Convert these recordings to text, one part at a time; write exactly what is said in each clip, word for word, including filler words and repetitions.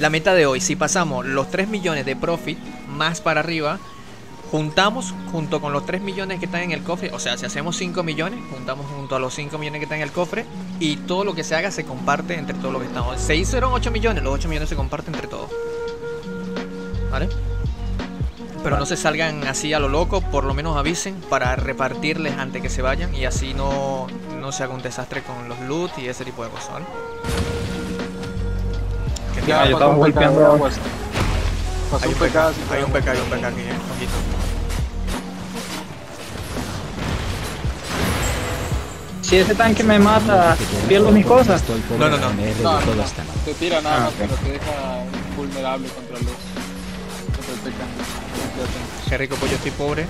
la meta de hoy, si pasamos los tres millones de profit más para arriba, juntamos junto con los tres millones que están en el cofre. O sea, si hacemos cinco millones, juntamos junto a los cinco millones que están en el cofre. Y todo lo que se haga se comparte entre todos los que estamos. Se hicieron ocho millones, los ocho millones se comparten entre todos. ¿Vale? Pero no se salgan así a lo loco, por lo menos avisen para repartirles antes que se vayan. Y así no, no se haga un desastre con los loot y ese tipo de cosas, ¿vale? Que ya, ya estamos golpeando la vuelta. Hay un, P K, hay un P K, hay un P K aquí, eh, ojito. Si ese tanque me mata, pierdo mis cosas. No, no, no. No, no, no. Te tira nada más, ah, okay. Pero te deja vulnerable contra los... contra el P K. Qué rico, pues yo estoy pobre.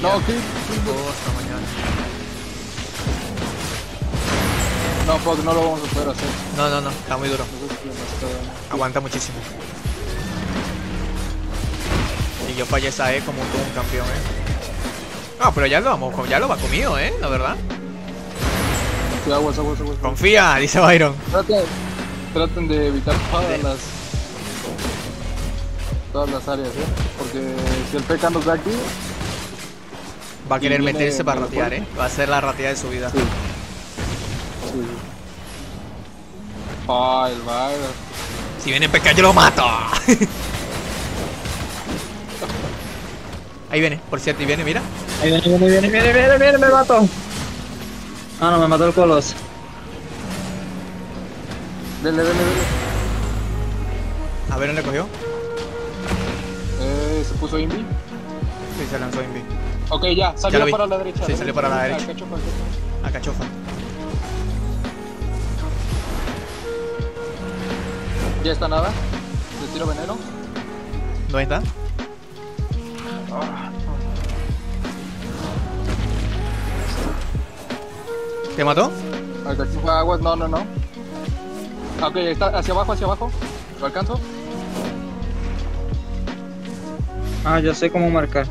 No, ok. No, fuck, no lo vamos a poder hacer. No, no, no, está muy duro. Aguanta muchísimo. Y yo fallé esa E como un, un campeón, eh. No, pero ya lo vamos, ya lo va comido, eh, la verdad. Cuidado, guasa, guasa, guasa. Confía, dice Byron. Traten, traten de evitar todas las, todas las áreas, eh. Porque si el P K nos da aquí, va a querer meterse para ratear, eh. Va a ser la rateada de su vida. Sí. Sí. Oh, el Byron. Si viene P K yo lo mato. Ahí viene, por cierto, y viene, mira. Ahí viene, viene, viene, viene, viene, viene, me mató. Ah, no, me mató el Colos. Dele, dele, dele. A ver, ¿dónde cogió? Eh, se puso Invi. Sí, se lanzó Invi. Ok, ya, salió ya para la derecha. Sí, salió para la derecha. A cachofa. A cachofa. Ya está nada. Le tiro veneno. ¿Dónde está? ¿Te mató? Aguas, no, no, no. Ok, está hacia abajo, hacia abajo. ¿Lo alcanzo? Ah, yo sé cómo marcar.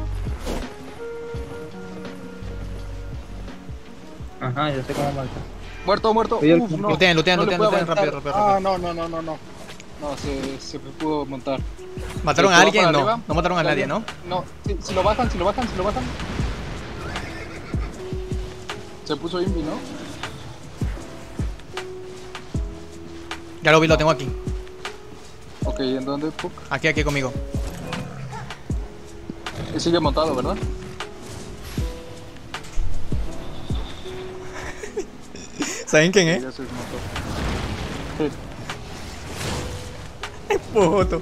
Ajá, yo sé cómo marcar. Muerto, muerto. Uf, no. Lootean, lootean, lootean, lootean, rápido, rápido, rápido. Ah, no, no, no, no, no. No, se, se pudo montar. ¿Mataron a alguien? No, arriba. No mataron a nadie, ¿no? No, si, si lo bajan, si lo bajan, si lo bajan. Se puso Invi, ¿no? Ya lo vi, lo tengo aquí. Ok, ¿en dónde? Aquí, aquí conmigo. Sigue montado, ¿verdad? ¿Saben quién es? Ya se montó. Pojoto.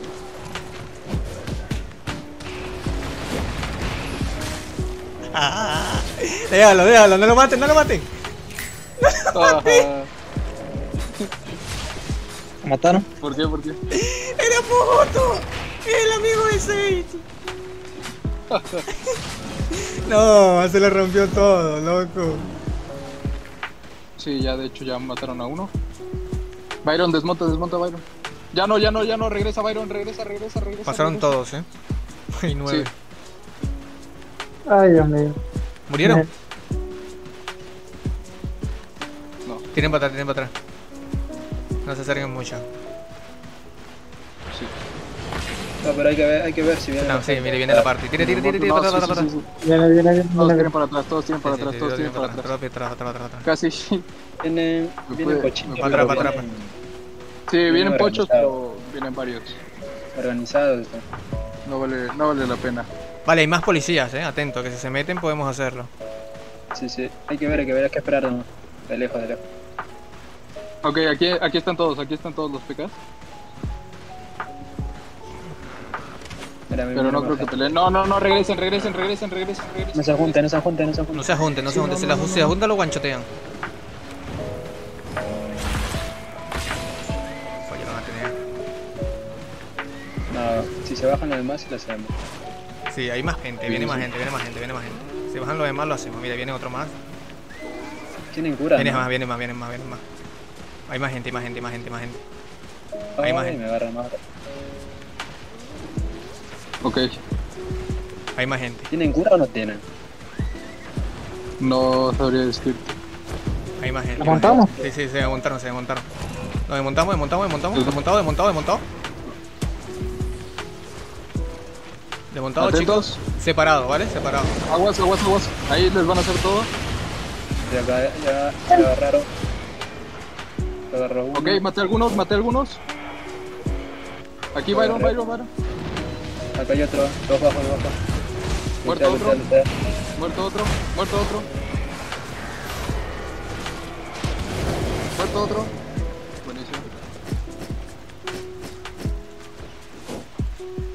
Ah, déjalo, déjalo, no lo maten, no lo maten. No lo maten. ¿Lo mataron? ¿Por qué? ¿Por qué? Era Pojoto, el amigo de Sage. No, se lo rompió todo, loco. Sí, ya de hecho ya mataron a uno. Byron, desmonta, desmonta, Byron. Ya no, ya no, ya no, regresa Byron, regresa, regresa, regresa. Pasaron regresa. Todos, eh. Y nueve. Sí. Ay, Dios mío. ¿Murieron? No. Tienen para atrás, tienen para atrás. No se acerquen mucho. Sí. No, pero hay que ver, hay que ver si viene. No, sí, mire, viene la parte. Tire, tire, tire, tire, para atrás, para atrás. Viene, viene, viene. Todos tienen para atrás, todos tienen para atrás, todos tienen para atrás. Para atrás, para atrás. Casi. Viene cochino. Para atrás, para atrás. Sí, vienen pochos, pero vienen varios. Organizados. No vale, no vale la pena. Vale, hay más policías, eh, atento, que si se meten podemos hacerlo. Sí, sí, hay que ver, hay que ver, hay que esperar de lejos, de lejos. Ok, aquí, aquí están todos, aquí están todos los P Ks. Pero no creo que peleen. No, no, no, regresen, regresen, regresen, regresen, regresen. No se junten, no se junten, no se junten. No se junten, no se junten, si se juntan los guanchotean. Si se bajan los demás, lo hacemos. Sí, hay más gente, viene más gente, viene más gente, viene más gente. Si bajan los demás, lo hacemos. Mira, viene otro más. Tienen cura. Viene más, viene más, viene más, viene más. Hay más gente, hay más gente, más gente, más gente. Hay más gente. Me agarran más. Ok. Hay más gente. ¿Tienen cura o no tienen? No sabría decirte. Hay más gente. ¿Aguantamos? Sí, sí, se aguantaron, se aguantaron. Lo desmontamos, desmontamos, desmontamos. Desmontado, desmontado, desmontado. Desmontado, atentos, chicos. Separado, ¿vale? Separado. Aguas, aguas, aguas. Ahí les van a hacer todo. Ya, ya, ya agarraron. Se agarró uno. Ok, maté algunos, maté algunos. Aquí, Byron, Byron, Byron. Acá hay otro, dos bajo, dos bajo. Muerto otro, muerto otro, muerto otro. Muerto otro. Buenísimo.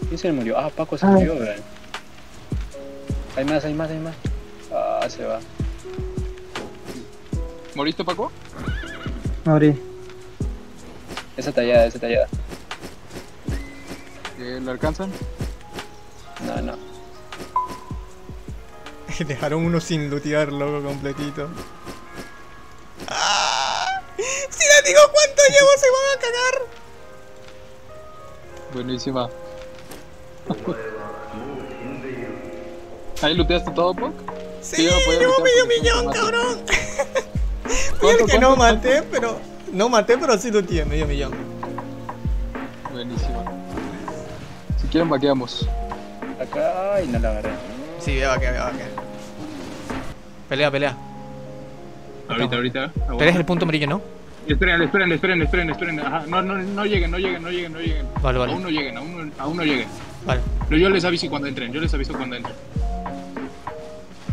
¿Quién se murió? Ah, Paco se murió, bro. Hay más, hay más, hay más. Ah, se va. ¿Moriste, Paco? Morí. Esa tallada, esa tallada. ¿Lo alcanzan? No, no. Dejaron uno sin lootear, loco, completito. ¡Ah! Si les digo cuánto llevo, se van a cagar. Buenísima. ¿Ahí looteaste todo, Poc? Sí, sí, llevo medio millón, cabrón. Fui el que no maté, pero... No maté, pero sí looteé, medio millón. Buenísima. Si quieren, vaqueamos. Acá y no la agarré. Sí, voy a vaquear, voy a vaquear. Pelea, pelea. Ahorita, ahorita. Aguanta. Pero es el punto amarillo, ¿no? Esperen, esperen, esperen, esperen, esperen. Ajá, no, no, no lleguen, no lleguen, no lleguen, no lleguen. Vale, vale. Aún no lleguen, aún, aún no lleguen. Vale. Pero yo les aviso cuando entren, yo les aviso cuando entren.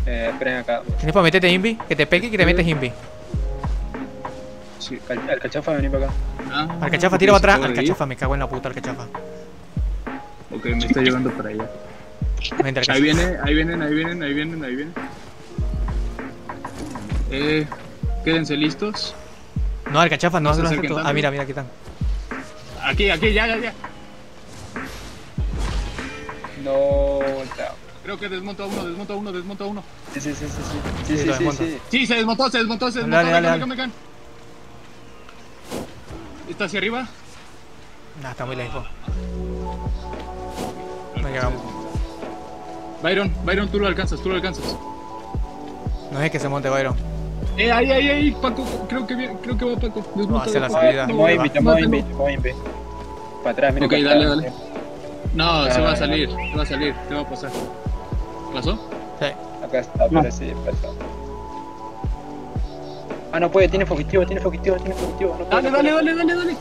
Eh, esperen acá. ¿Tienes para meterte Invi? Que te pegue y que te metes Invi. Sí, al, al cachafa vení para acá. Ah, al cachafa, tira para atrás. Al cachafa, me cago en la puta, al cachafa. Ok, me está llevando para allá. Ahí viene, ahí vienen, ahí vienen, ahí vienen, ahí vienen. Eh, quédense listos. No, al cachafa, no, no se acerquen. Ah, mira, mira, aquí están. Aquí, aquí, ya, ya, ya. No, chao. Creo que desmonta uno, desmonta uno, desmonta uno. Sí, sí, sí, sí, sí, sí, sí, sí, sí. Sí, se desmontó, se desmontó, se desmontó. Dale, dale, dale. ¿Está hacia arriba? Nah, está muy lejos. No llegamos. Byron, Byron, tú lo alcanzas, tú lo alcanzas. No es que se monte Byron. Eh, ahí, ahí, ahí, Paco, creo que viene, creo que va Paco. No, hace la salida. Voy a invitar, voy a invitar, voy a invitar. Para atrás, mira. Ok, dale, dale. No, se va a salir, se va a salir, te va a pasar. ¿Pasó? Sí. Acá está, parece pasado. Ah, no puede, tiene fugitivo, tiene fugitivo, tiene fugitivo. Dale, dale, dale, dale, dale.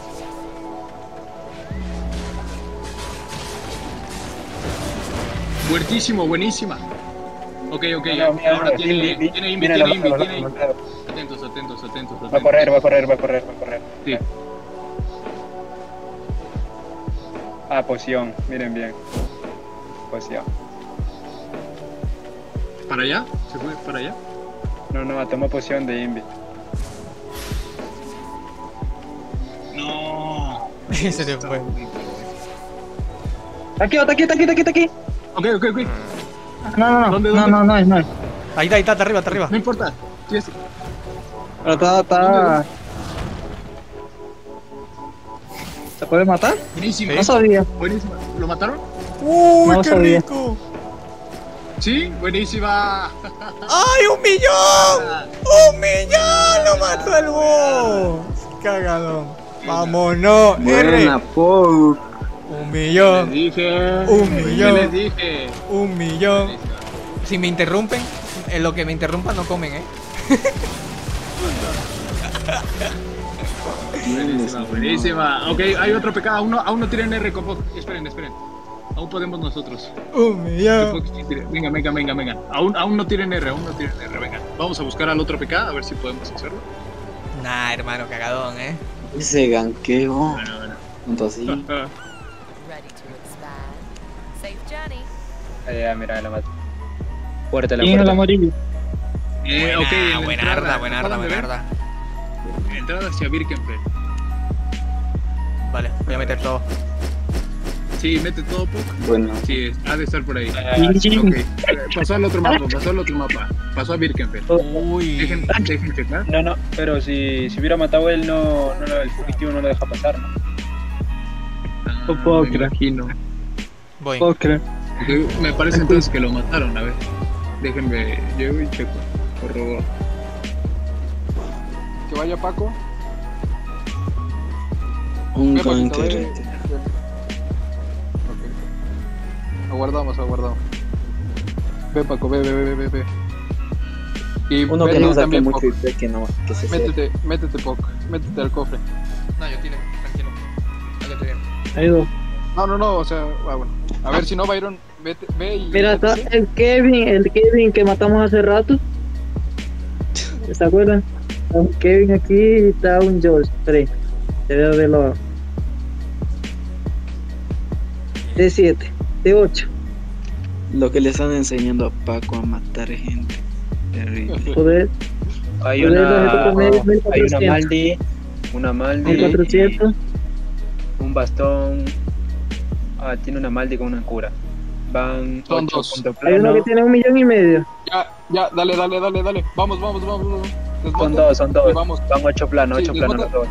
Fuertísimo, buenísima. Ok, ok, no, no, ahora no, tiene, tiene, tiene Invi, tiene Invi, tiene Invi. Atentos, atentos, atentos. Va a correr, va a correr, va a correr, va a correr. Sí. Ah, poción, miren bien. Poción. ¿Para allá? ¿Se fue para allá? No, no, toma poción de Invi. No. Se te fue. Aquí, está aquí, está aquí, está aquí, está aquí. Ok, ok, ok. No, no, no. ¿Dónde, dónde? No, no, no, no. Ahí está, ahí está, está arriba, está arriba. No importa. Sí, sí. Pero está, está... ¿Se puede matar? Buenísimo. No sabía. Buenísimo. ¿Lo mataron? ¡Uy, no qué sabía. Rico! Sí, buenísima. ¡Ay, un millón! ¡Un millón! ¡Lo mató el boss! ¡Cagadón! ¡Vámonos! ¡R! Un millón, dije, un millón, les dije. Un millón. Si me interrumpen, en lo que me interrumpan no comen, eh. Buenísima, buenísima. Ok, hay otro P K, aún no, aún no tienen R con Poc. Esperen, esperen. Aún podemos nosotros. Un millón. Venga, venga, venga, venga. Aún, aún no tienen R, aún no tienen R, venga. Vamos a buscar al otro P K, a ver si podemos hacerlo. Nah, hermano, cagadón, eh. Ese ganqueo. Bueno, bueno. Entonces. Allá, mira, la mato. Puerta, la puerta. El amarillo. Eh, buena, ok. Buena arda, buena arda, buena arda. Entrada hacia Birkenfeld. Vale, voy a meter todo. Sí, mete todo, Poc. Bueno. Sí, ha de estar por ahí. Okay. Pasó al otro mapa, pasó al otro mapa. Pasó a Birkenfeld. Uy. Dejen, dejen checar. No, no, pero si, si hubiera matado él, no, no, el fugitivo no lo deja pasar, ¿no? Ah, no puedo creer. Voy. Puedo creer. Me parece entonces que lo mataron, a ver. Déjenme, llego y checo. Corroboro. Que vaya Paco. Un fan carrete. Okay. Aguardamos, aguardamos. Ve, Paco, ve, ve, ve, ve, ve. Y uno que no saque mucho y ve que no. Que se métete, sea. métete, Paco. Métete al cofre. No, yo tiré, tranquilo. Allá te veo. Ahí no. No, no, no, o sea, ah, bueno. A ver si no, Byron, vete, ve y... Mira, está el Kevin, el Kevin que matamos hace rato. ¿Se acuerdan? Está un Kevin aquí y está un George, tres. Te veo de lado. De siete, de ocho. Lo que le están enseñando a Paco a matar gente. Terrible. Poder. Hay poder una... mil cuatrocientos. Hay una Maldi, una Maldi. mil cuatrocientos. Un bastón... Ah, tiene una Maldi con una cura. Van dos. Hay uno que tiene un millón y medio. Ya, ya, dale, dale, dale, dale. Vamos, vamos, vamos, vamos. Son dos, son dos. Vamos. Van ocho planos, sí, ocho planos los dos.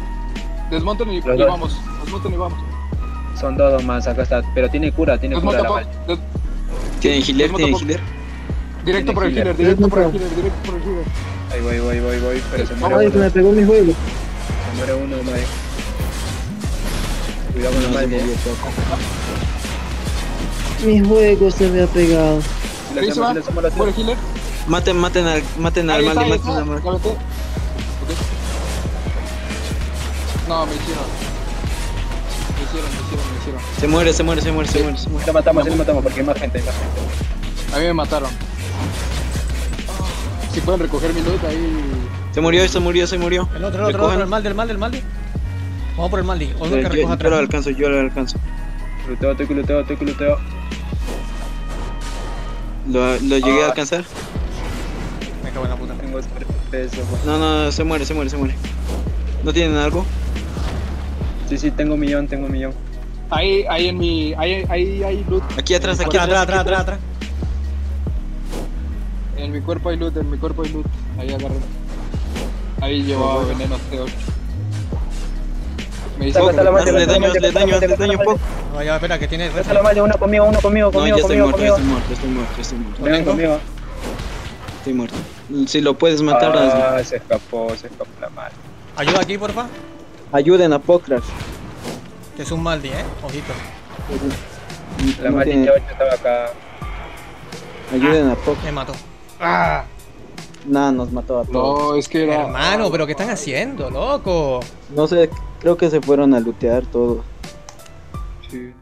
Desmonten y, y dos. vamos. Desmonten y vamos. Son dos más, acá está. Pero tiene cura, tiene Desmonta cura la Maldi. Tiene healer, tiene healer. Directo por el healer, directo por el healer, directo por el healer. Ahí voy, voy, voy, voy. Pero se muere uno. Ay, que me pegó mi juego. Se muere uno, madre. Cuidado con la Maldi. Mi juego se me ha pegado. ¿Le hizo mal? ¿Por el healer? Maten, maten al, maten al Maldi, maten al Maldi. Okay. No, me hicieron. Me hicieron, me hicieron, me hicieron. Se muere, se muere, se muere, se muere. Se muere. La matamos, sí, la matamos porque hay más gente, hay más gente. A mí me mataron. Si pueden recoger mi loot ahí. Se murió, se murió, se murió. El otro, el otro, otro, el Maldi, el Maldi, el Maldi. Vamos por el Maldi. O sea, que yo, yo lo alcanzo, yo lo alcanzo. Luteo, estoy que luteo, estoy que luteo. ¿Lo, lo llegué ah. a alcanzar? Me cago en la puta. Tengo peso. No, no, se muere, se muere, se muere. ¿No tienen algo? Sí, sí, tengo un millón, tengo un millón. Ahí, ahí en mi... ahí, ahí, ahí, loot. Aquí atrás, aquí atrás, atrás, atrás, atrás. En mi cuerpo hay loot, en mi cuerpo hay loot. Ahí agarré. Ahí llevaba oh, veneno C ocho. Me hizo daño, le daño, le daño, le daño poco. No, ya, espera, que tiene... Pásalo mal, uno conmigo, uno conmigo, conmigo, conmigo, conmigo. No, ya estoy muerto, estoy muerto, estoy muerto. Ven conmigo. Estoy muerto. Si lo puedes matar... Ah, se escapó, se escapó la Maldi. Ayuda aquí, porfa. Ayuden a Pokras. Que es un Maldi, eh, ojito. La Maldi ya estaba acá. Ayuden a Pokras. Me mató. Ah. Nah, nos mató a todos. No, es que era... Hermano, pero ¿qué están haciendo, loco? No sé, creo que se fueron a lootear todo. Sí.